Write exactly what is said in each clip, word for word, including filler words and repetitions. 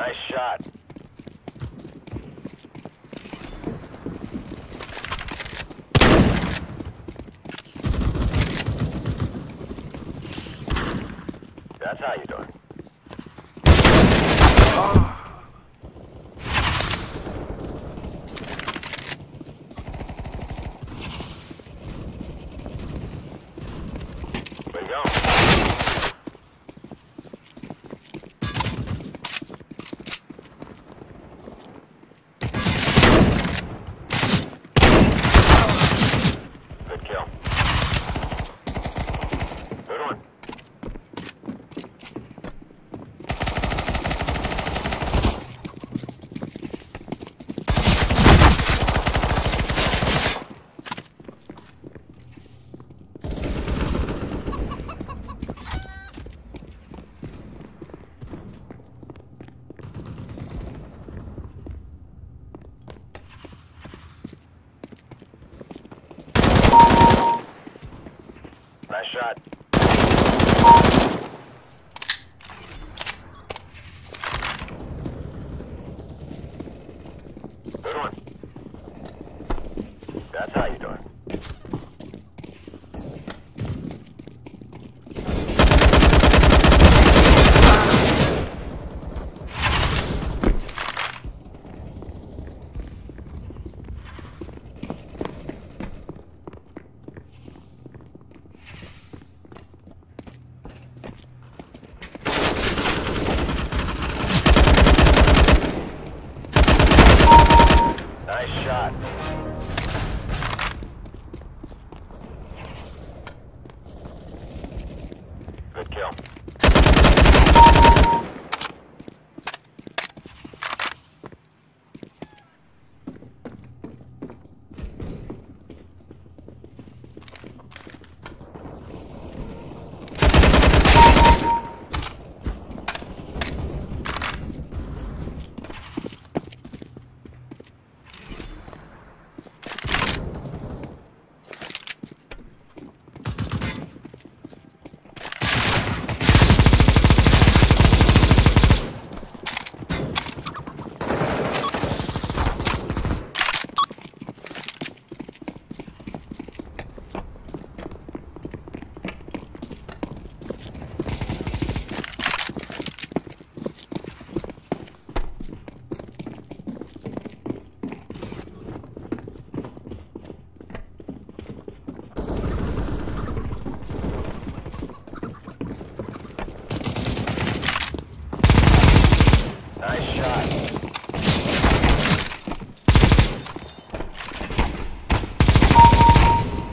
Nice shot. That's how you do it. Oh. Where you going? Good kill. Good one. Nice shot. Good one. That's how you do it. Nice shot. Good kill.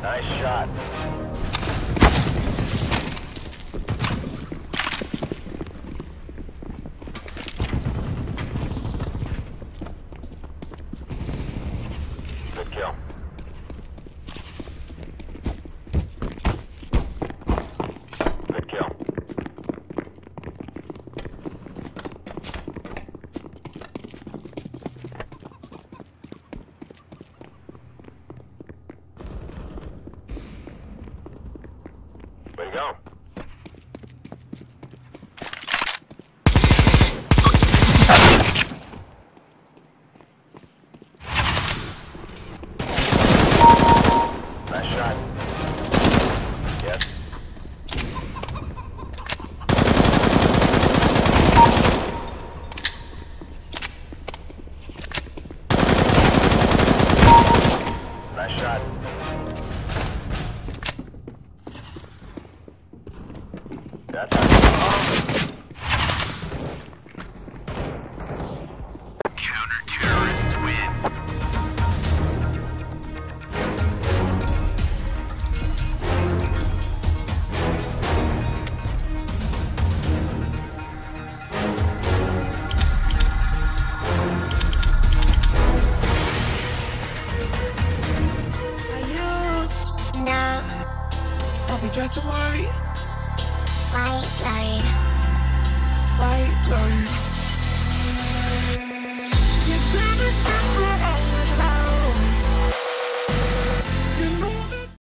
Nice shot. Nice shot. Good kill. Good kill. Way to go. Nice shot. Yes. Nice shot. That's how you do it. Counter-terrorists win. Are you now? Don't be dressed in white.